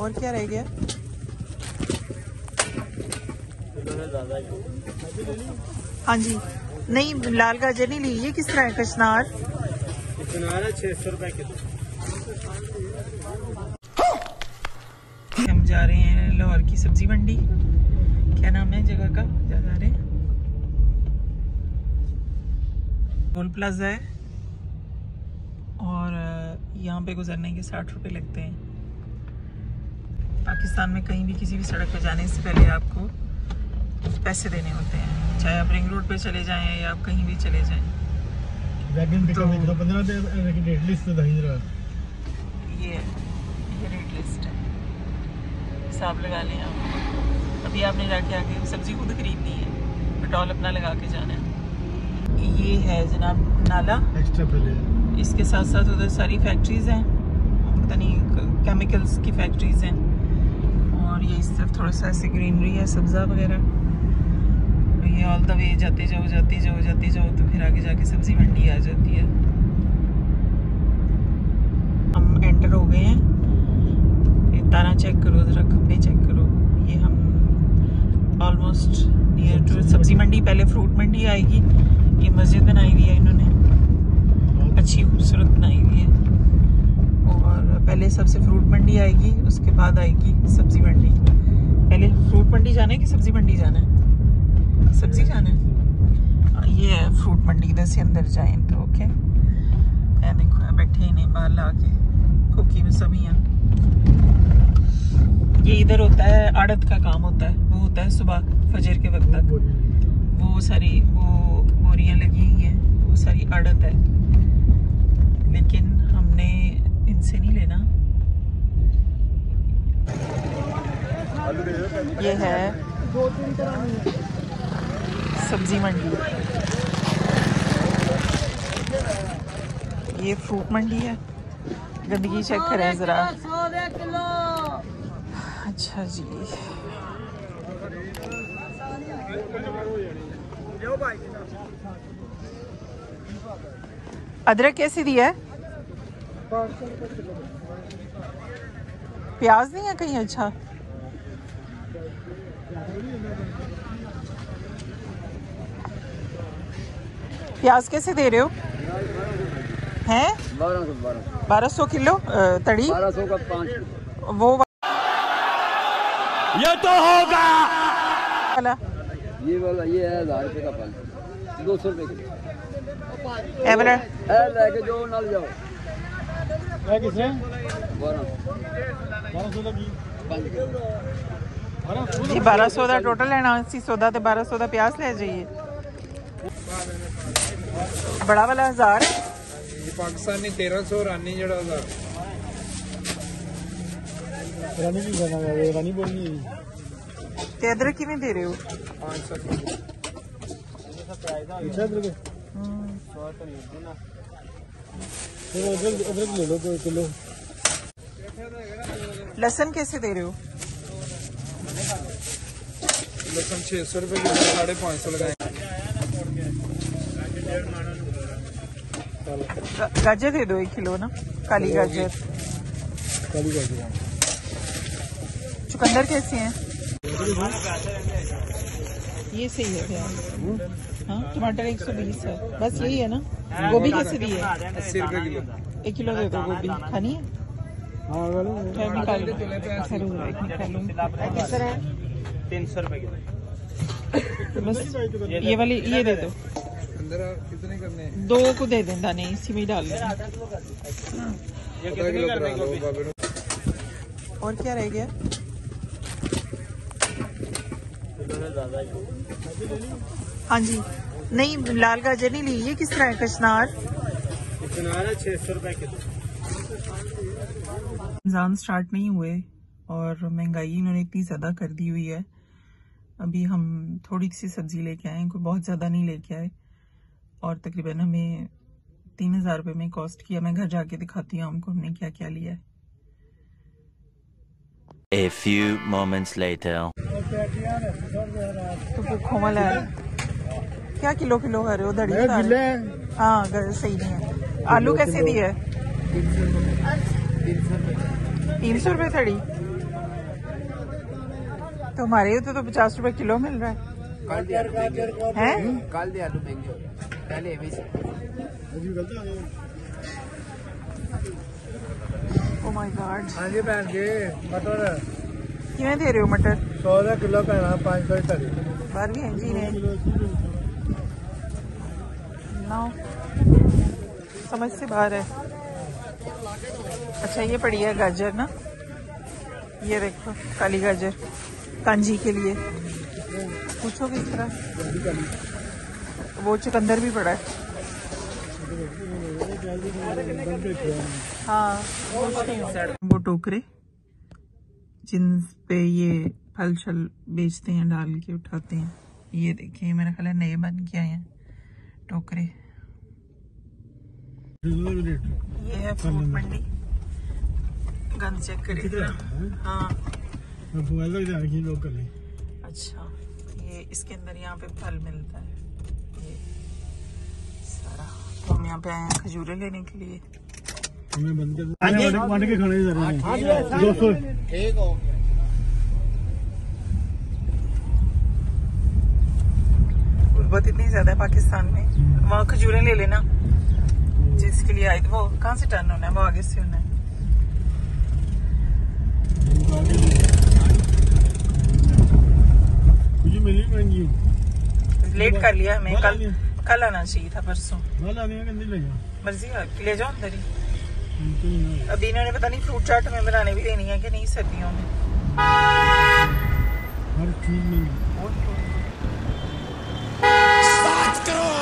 और क्या रह गया? हाँ जी, नहीं लाल गाजर नहीं ली, ये किस तरह है? कचनार, कचनार 600 रुपए किलो। हम जा रहे हैं लाहौर की सब्जी मंडी, क्या नाम है जगह का, क्या जा रहे हैं? टोल प्लाजा है और यहाँ पे गुजरने के 60 रुपए लगते हैं। पाकिस्तान में कहीं भी किसी भी सड़क पर जाने से पहले आपको पैसे देने होते हैं, चाहे आप रिंग रोड पे चले जाएं या आप कहीं भी चले जाएं। तो रेट लिस्ट ये रेट लिस्ट है, हिसाब लगा लें आप। अभी आपने जाके आके सब्जी खुद खरीदनी है, पेट्रोल अपना लगा के जाना है। ये है जनाब नाला, इसके साथ साथ उधर सारी फैक्ट्रीज हैं, पता नहीं केमिकल्स की फैक्ट्रीज हैं। और ये इस तरफ थोड़ा सा ऐसे ग्रीनरी है, सब्ज़ा वगैरह। तो ये ऑल द वे जाते जाओ तो फिर आगे जाके सब्ज़ी मंडी आ जाती है। हम एंटर हो गए हैं। ये तारा चेक करो ज़रा, खम्भे चेक करो। ये हम ऑलमोस्ट नियर टू सब्ज़ी मंडी। पहले फ्रूट मंडी आएगी। ये मस्जिद बनाई हुई है इन्होंने, अच्छी खूबसूरत बनाई हुई है। और पहले सबसे फ्रूट मंडी आएगी, उसके बाद आएगी सब्जी मंडी। पहले फ्रूट मंडी जाना है कि सब्जी मंडी जाना है? सब्जी जाना है। ये है फ्रूट मंडी, इधर से अंदर जाए तो ओके। ये देखो बैठे इन्हें बाहर ला के खोकी में सब्जियाँ। ये इधर होता है आड़त का काम होता है, वो होता है सुबह फजर के वक्त तक। वो सारी बोरियाँ लगी हुई हैं, वो सारी आड़त है। लेकिन हमने इनसे नहीं लेना। ये है सब्जी मंडी, ये फ्रूट मंडी है। गंदगी चेक करें ज़रा। अच्छा जी, अदरक कैसे दिया है? प्याज नहीं है कहीं? अच्छा, प्याज कैसे दे रहे हो? हैं 1200 किलो तड़ी, 1200 का 5। वो ये तो होगा वाला, ये वाला ये है 1000 रुपये का 5, 200 रुपये किलो। एवरा लेके जो नाल जाओ है किसने 1200 का 5 जी, 1200 का टोटल है ना। 80 तो 1200 का प्याज ले जाइए। बड़ा वाला 1000 पाकिस्तानी, 1300 रानी जड़ा 1000 रानी की गाना है, रानी बोलनी है। अदरक कितने दे रहे हो? 500। लहसुन कैसे दे रहे हो? लहसुन 600 रुपए किलो, 550 लगाए। गाजर दे दो 1 किलो ना, काली गाजर। चुकंदर कैसे हैं? ये सही है क्या? हाँ, टमाटर 120 है, बस यही है ना। गोभी कैसे दी है? 80 रुपए किलो। 1 किलो दे दो गोभी, खानी है? ये वाली ये दे दो। कितने करने? 2 को दे दें दाने, इसी में डाल दें। और क्या रह गया? हाँ जी, नहीं लाल गाजर नहीं ली, ये किस तरह है? कचनार, कचनार 600 रुपए किलो। रमजान स्टार्ट नहीं हुए और महंगाई इन्होंने इतनी ज़्यादा कर दी हुई है। अभी हम थोड़ी सी सब्जी लेके आए, कोई बहुत ज़्यादा नहीं लेके आए। और तकरीबन हमें 3000 रुपये में कॉस्ट किया। मैं घर जाके दिखाती हूँ हमको हमने क्या क्या लिया है। A few moments later. तो भूखों वाला है क्या? किलो खा रहे हो? धड़ी हाँ, सही नहीं है। आलू कैसे दिए? 300 रुपये थड़ी। तो हमारे उधर तो 50 रुपए किलो मिल रहा है। काल आलू महंगे पहले मटर कितने दे रहे हो? मटर 100 किलो का 500 जी ने ना समझ से बाहर है। अच्छा ये पड़ी है गाजर ना, ये देखो काली गाजर कांजी के लिए पूछो किस तरह। वो चुकंदर भी पड़ा है। हाँ वो टोकरे जिन पे ये फल छल बेचते हैं डाल के उठाते हैं, ये देखिए मेरा ख्याल है नए बन के आए हैं टोकरे। ये है फ्रूट मंडी गन चेक करेगा। हाँ अच्छा ये इसके अंदर यहाँ पे फल मिलता है ये सारा। तो हम यहाँ पे आए हैं खजूरें लेने के लिए। हमें बंद के खाने हो गया। गुर्बत इतनी ज्यादा है पाकिस्तान में। वहाँ खजूरें ले लेना जिसके लिए आई। वो कहाँ से टर्न होना है? वो आगे से होना है। लेट कर लिया हमें। कल आना चाहिए था, परसों। मर्जी आपकी, ले जाओ अंदर ही। अभी इन्होंने पता नहीं फ्रूट चाट में बनाने भी देनी है कि नहीं सर्दियों में। बात करो